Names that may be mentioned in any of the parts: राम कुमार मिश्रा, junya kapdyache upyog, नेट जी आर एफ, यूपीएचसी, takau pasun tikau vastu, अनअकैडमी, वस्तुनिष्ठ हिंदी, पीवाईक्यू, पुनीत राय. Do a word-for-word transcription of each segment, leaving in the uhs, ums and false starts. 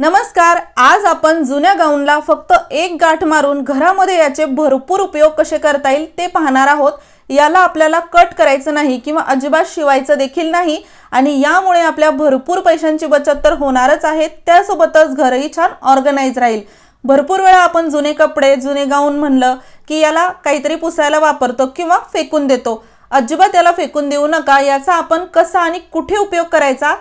नमस्कार, आज आपण जुन्या गाऊनला फक्त एक गाठ मारून घरामध्ये याचे भरपूर उपयोग कसे करता येईल ते पाहणार आहोत। याला आपल्याला कट करायचं नाही किंवा अजिबात शिवायचं देखील नाही आणि यामुळे आपल्या भरपूर पैशांची बचत तर होणारच आहे, त्यासोबतच घरही छान ऑर्गनाइज राहील। भरपूर वेळा आपण जुने कपडे जुने गाऊन म्हणलं की याला काहीतरी पुसायला वापरतो किंवा फेकून देतो। अजिबात याला फेकून देऊ नका। याचा आपण कसा आणि कुठे उपयोग करायचा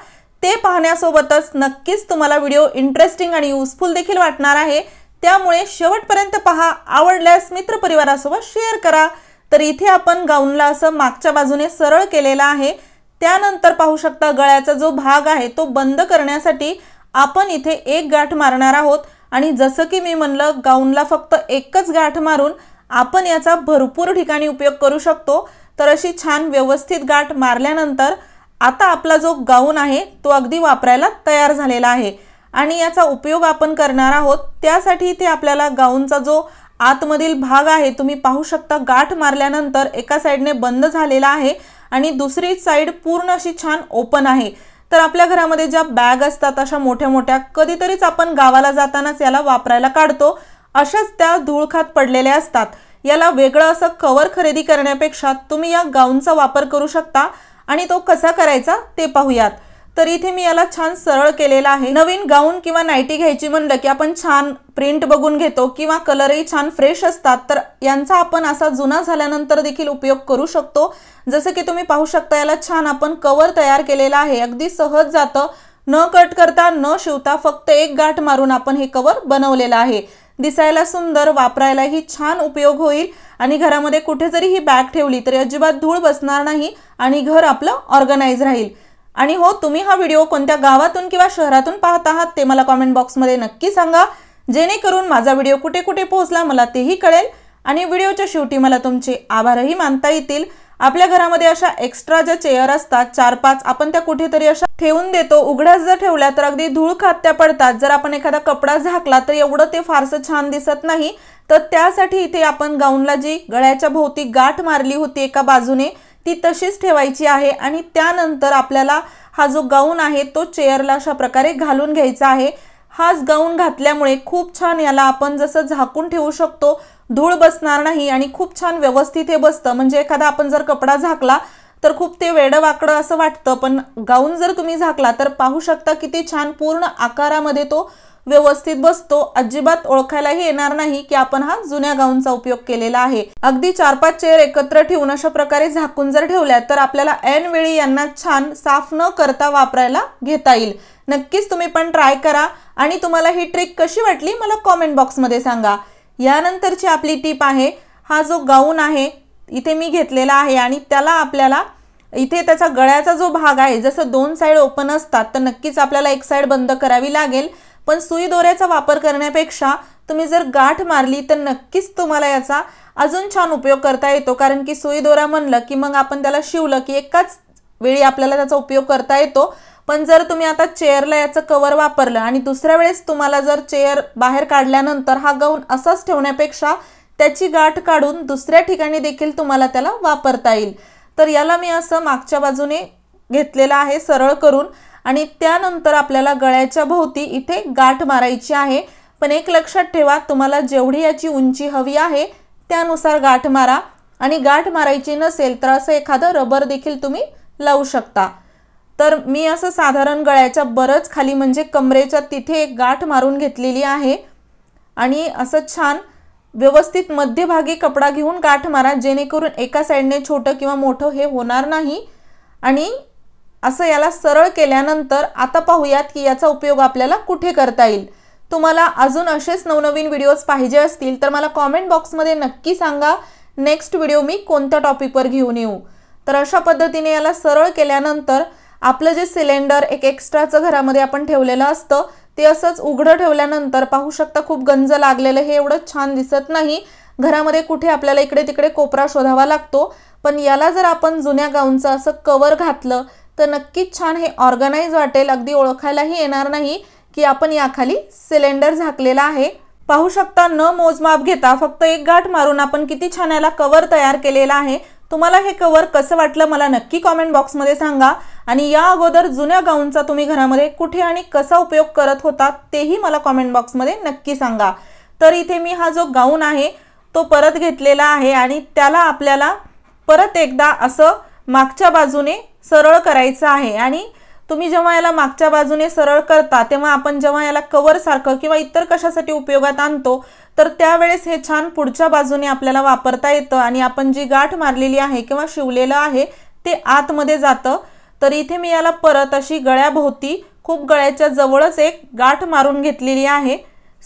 ते पाहण्यासोबतच नक्कीच तुम्हाला व्हिडिओ इंटरेस्टिंग आणि यूजफुल देखील वाटणार आहे, त्यामुळे शेवटपर्यंत पहा। आवडल्यास मित्र परिवारासोबत शेअर करा। तर इथे आपण गाऊनला असं मागच्या बाजूने सरळ केलेला आहे। त्यानंतर पाहू शकता गळ्याचा जो भाग आहे तो बंद करण्यासाठी आपण इथे एक गाठ मारणार आहोत आणि जसं की मी म्हणलं गाऊनला फक्त एकच गाठ मारून आपण याचा भरपूर ठिकाणी उपयोग करू शकतो। तर अशी छान व्यवस्थित गाठ मारल्यानंतर आता आपला जो गाऊन आहे तो अगदी वापरायला तयार झालेला आहे आणि याचा उपयोग आपण करणार आहोत। त्यासाठी इथे आपल्याला गाऊनचा जो आतमधील भाग आहे तुम्ही पाहू शकता गाठ मारल्यानंतर एका साइडने बंद झालेला आहे आणि दुसरी साइड पूर्ण अशी छान ओपन आहे। तर आपल्या घरामध्ये ज्या बॅग असतात अशा मोठ्या मोठ्या, कधीतरीच आपण गावाला जातानाच याला वापरायला काढतो, अशाच त्या धूळखात पडलेल्या असतात। याला वेगळं असं कव्हर खरेदी करण्यापेक्षा तुम्ही या गाऊनचा वापर करू शकता आणि तो कसा करायचा ते पाहूयात। तर इथे मी याला छान सरळ केलेला आहे। नवीन गाऊन किंवा नाईटी घ्यायची म्हणलं की आपण छान प्रिंट बघून घेतो किंवा कलरही छान फ्रेश असतात, तर यांचा आपण असा जुना झाल्यानंतर देखील उपयोग करू शकतो। जसं की तुम्ही पाहू शकता याला छान आपण कव्हर तयार केलेला आहे। अगदी सहज जातं, न कट करता न शिवता फक्त एक गाठ मारून आपण हे कव्हर बनवलेलं आहे। दिसायला सुंदर, वापरायलाही छान उपयोग होईल आणि घरामध्ये कुठे जरी ही बॅग ठेवली तरी अजिबात धूळ बसणार नाही आणि घर आपलं ऑर्गनाइज राहील। आणि हो, तुम्ही हा व्हिडिओ कोणत्या गावातून किंवा शहरातून पाहत आहात ते मला कॉमेंट बॉक्समध्ये नक्की सांगा, जेणेकरून माझा व्हिडिओ कुठे कुठे पोहोचला मला तेही कळेल आणि व्हिडिओच्या शेवटी मला तुमचे आभारही मानता येतील। आपल्या घरामध्ये अशा एक्स्ट्रा ज्या चेअर असतात चार पाच, आपण त्या कुठेतरी अशा ठेवून देतो। उघड्यास जर ठेवल्या तर अगदी धूळ खात्या पडतात। जर आपण एखादा कपडा झाकला तर एवढं ते फारसं छान दिसत नाही। तर त्यासाठी इथे आपण गाऊनला जी गळ्याच्या भोवती गाठ मारली होती एका बाजूने ती तशीच ठेवायची आहे आणि त्यानंतर आपल्याला हा जो गाऊन आहे तो चेअरला अशा प्रकारे घालून घ्यायचा आहे। हाच गाऊन घातल्यामुळे खूप छान याला आपण जसं झाकून ठेवू शकतो, धूळ बसणार नाही आणि खूप छान व्यवस्थित हे बसतं। म्हणजे एखादा आपण जर कपडा झाकला तर खूप ते वेडं वाकडं असं वाटतं, पण गाऊन जर तुम्ही झाकला तर पाहू शकता किती छान पूर्ण आकारामध्ये तो व्यवस्थित बसतो। अजिबात ओळखायलाही येणार नाही की आपण हा जुन्या गाऊनचा उपयोग केलेला आहे। अगदी चार पाच चेअर एकत्र ठेवून अशा प्रकारे झाकून जर ठेवल्या तर आपल्याला ऐन वेळी यांना छान साफ न करता वापरायला घेता येईल। नक्कीच तुम्ही पण ट्राय करा आणि तुम्हाला ही ट्रिक कशी वाटली मला कॉमेंट बॉक्समध्ये सांगा। यानंतरची आपली टीप आहे, हा जो गाऊन आहे इथे मी घेतलेला आहे आणि त्याला आपल्याला इथे त्याचा गळ्याचा जो भाग आहे जसं दोन साईड ओपन असतात तर नक्कीच आपल्याला एक साईड बंद करावी लागेल। पण सुई दोऱ्याचा वापर करण्यापेक्षा तुम्ही जर गाठ मारली तर नक्कीच तुम्हाला याचा अजून छान उपयोग करता येतो, कारण की सुई दोरा म्हणलं की मग आपण त्याला शिवलं की एकाच वेळी आपल्याला त्याचा उपयोग करता येतो। पण जर तुम्ही आता चेअरला याचं कव्हर वापरलं आणि दुसऱ्या वेळेस तुम्हाला जर चेअर बाहेर काढल्यानंतर हा गाऊन असाच ठेवण्यापेक्षा त्याची गाठ काढून दुसऱ्या ठिकाणी देखील तुम्हाला त्याला वापरता येईल। तर याला मी असं मागच्या बाजूने घेतलेला आहे सरळ करून आणि त्यानंतर आपल्याला गळ्याच्या भोवती इथे गाठ मारायची आहे। पण एक लक्षात ठेवा, तुम्हाला जेवढी याची उंची हवी आहे त्यानुसार गाठ मारा आणि गाठ मारायची नसेल तर असं एखादं रबर देखील तुम्ही लावू शकता। तर मी असं साधारण गळ्याच्या बरंच खाली म्हणजे कमरेच्या तिथे एक गाठ मारून घेतलेली आहे आणि असं छान व्यवस्थित मध्यभागी कपडा घेऊन गाठ मारा, जेणेकरून एका साईडने छोटं किंवा मोठं हे होणार नाही। आणि असं याला सरळ केल्यानंतर आता पाहूयात की याचा उपयोग आपल्याला कुठे करता येईल। तुम्हाला अजून असेच नवनवीन व्हिडिओज पाहिजे असतील तर मला कॉमेंट बॉक्समध्ये नक्की सांगा, नेक्स्ट व्हिडिओ मी कोणत्या टॉपिकवर घेऊन येऊ। तर अशा पद्धतीने याला सरळ केल्यानंतर आपलं जे सिलेंडर एक एक्स्ट्राचं घरामध्ये आपण ठेवलेलं असतं ते असंच उघडं ठेवल्यानंतर पाहू शकता खूप गंज लागलेलं हे एवढं छान दिसत नाही। घरामध्ये कुठे आपल्याला इकडे तिकडे कोपरा शोधावा लागतो, पण याला जर आपण जुन्या गाऊनचं असं कव्हर घातलं तर नक्कीच छान हे ऑर्गनाइज वाटेल। अगदी ओळखायलाही येणार नाही की आपण याखाली सिलेंडर झाकलेला आहे। पाहू शकता न मोजमाप घेता फक्त एक गाठ मारून आपण किती छान याला कव्हर तयार केलेला आहे। तुम्हाला हे कव्हर कसं वाटलं मला नक्की कॉमेंट बॉक्स मध्ये सांगा। आणि या अगोदर जुन्या गाऊनचा तुम्ही घरामध्ये कुठे आणि कसा उपयोग करत होता तेही मला कॉमेंट बॉक्स मध्ये नक्की सांगा। तर इथे मी हा जो गाऊन आहे तो परत घेतलेला आहे आणि त्याला आपल्याला परत एकदा असं मागच्या बाजूने सरळ करायचं आहे। आणि तुम्ही जेव्हा याला मागच्या बाजूने सरळ करता तेव्हा आपण जेव्हा याला कव्हर सारखं किंवा इतर कशासाठी उपयोगात आणतो तर त्यावेळेस हे छान पुढच्या बाजूने आपल्याला वापरता येतं आणि आपण जी गाठ मारलेली आहे किंवा शिवलेलं आहे ते आत मध्ये जातं। तर इथे मी याला परत अशी गळ्याभोवती खूप गळ्याच्या जवळच एक गाठ मारून घेतलेली आहे।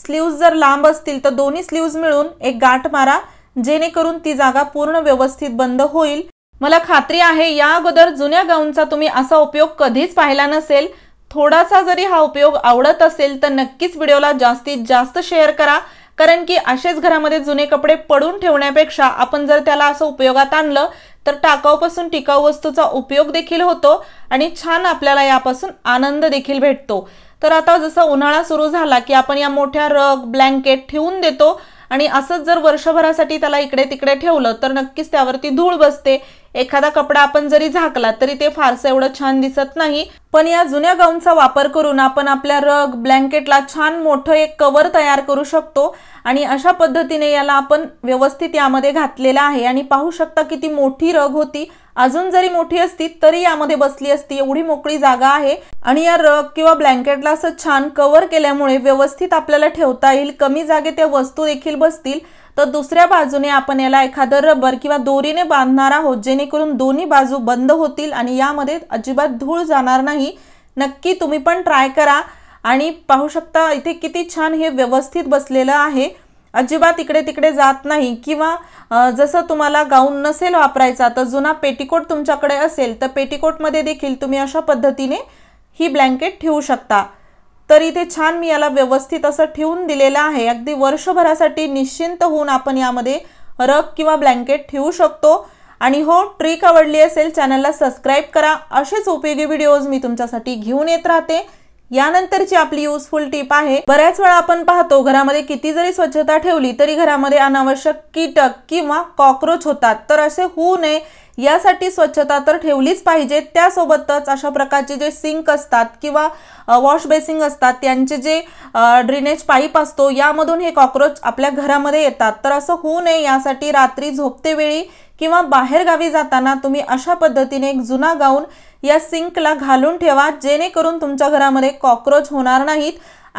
स्लीव्ज जर लांब असतील तर दोन्ही स्लीव्ज मिळून एक गाठ मारा जेणेकरून ती जागा पूर्ण व्यवस्थित बंद होईल। मला खात्री आहे या अगोदर जुन्या गाऊनचा तुम्ही असा उपयोग कधीच पाहिला नसेल। थोडासा जरी हा उपयोग आवडत असेल तर नक्कीच व्हिडिओला जास्तीत जास्त शेअर करा, कारण की असेच घरामध्ये जुने कपडे पडून ठेवण्यापेक्षा आपण जर त्याला असं उपयोगात आणलं तर टाकाऊपासून टिकाऊ वस्तूचा उपयोग देखील होतो आणि छान आपल्याला यापासून आनंद देखील भेटतो। तर आता जसा उन्हाळा सुरू झाला की आपण या मोठ्या रग ब्लँकेट ठेवून देतो आणि असंच जर वर्षभरासाठी त्याला इकडे तिकडे ठेवलं तर नक्कीच त्यावरती धूळ बसते। एखादा कपडा आपण जरी झाकला तरी ते फारसं एवढं छान दिसत नाही, पण या जुन्या गाऊनचा वापर करून आपण आपल्या रग ब्लँकेटला छान मोठं एक कव्हर तयार करू शकतो। आणि अशा पद्धतीने याला आपण व्यवस्थित यामध्ये घातलेला आहे आणि पाहू शकता किती मोठी रग होती। अजून जरी मोठी असती तरी यामध्ये बसली असती, एवढी मोकळी जागा आहे। आणि या रग किंवा ब्लँकेटला असं छान कव्हर केल्यामुळे व्यवस्थित आपल्याला ठेवता येईल, कमी जागेत त्या वस्तू देखील बसतील। तर दुसऱ्या बाजूने आपण याला एखादं रबर किंवा दोरीने बांधणार आहोत जेणेकरून दोन्ही बाजू बंद होतील आणि यामध्ये अजिबात धूळ जाणार नाही। नक्की तुम्ही पण ट्राय करा आणि पाहू शकता इथे किती छान हे व्यवस्थित बसलेलं आहे, अजिबात इकडे तिकडे जात नाही। किंवा जसं तुम्हाला गाऊन नसेल वापरायचा तर जुना पेटीकोट तुमच्याकडे असेल तर पेटीकोटमध्ये देखील तुम्ही अशा पद्धतीने ही ब्लँकेट ठेवू शकता। तर इथे छान मी याला व्यवस्थित असं ठेवून दिलेलं आहे, अगदी वर्षभरासाठी निश्चिंत होऊन आपण यामध्ये रग किंवा ब्लँकेट ठेवू शकतो। आणि हो, ट्रिक आवडली असेल चॅनलला सबस्क्राईब करा, असेच उपयोगी व्हिडिओज मी तुमच्यासाठी घेऊन येत राहते। यानंतरची आपली यूजफुल टिप आहे, बऱ्याच वेळा आपण पाहतो घरामध्ये किती जरी स्वच्छता ठेवली तरी घरामध्ये अनावश्यक कीटक किंवा कॉक्रोच होतात, तर असे होऊ नये यासाठी स्वच्छता तर ठेवलीच पाहिजे। त्यासोबतच अशा प्रकारचे जे सिंक असतात किंवा वॉश बेसिन असतात त्यांचे जे ड्रेनेज पाईप असतो यामधून हे कॉक्रोच आपल्या घरामध्ये येतात, तर असं होऊ नये यासाठी रात्री झोपतेवेळी किंवा बाहेरगावी जाताना तुम्ही अशा पद्धतीने एक जुना गाऊन या सिंकला घालून ठेवा जेणेकरून तुमच्या घरामध्ये कॉक्रोच होणार नाहीत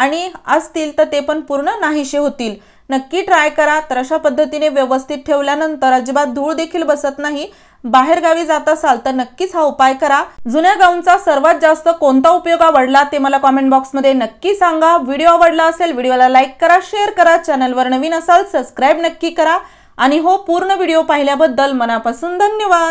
आणि असतील तर ते पण पूर्ण नाहीसे होतील। नक्की ट्राय करा। तर अशा पद्धतीने व्यवस्थित ठेवल्यानंतर अजिबात धूळ देखील बसत नाही। बाहेरगावी जात असाल तर नक्कीच हा उपाय करा। जुन्या गाऊनचा सर्वात जास्त कोणता उपयोग आवडला ते मला कॉमेंट बॉक्समध्ये नक्की सांगा। व्हिडिओ आवडला असेल व्हिडिओला लाईक करा, शेअर करा, चॅनलवर नवीन असाल सबस्क्राईब नक्की करा। आणि हो, पूर्ण व्हिडिओ पाहिल्याबद्दल मनापासून धन्यवाद।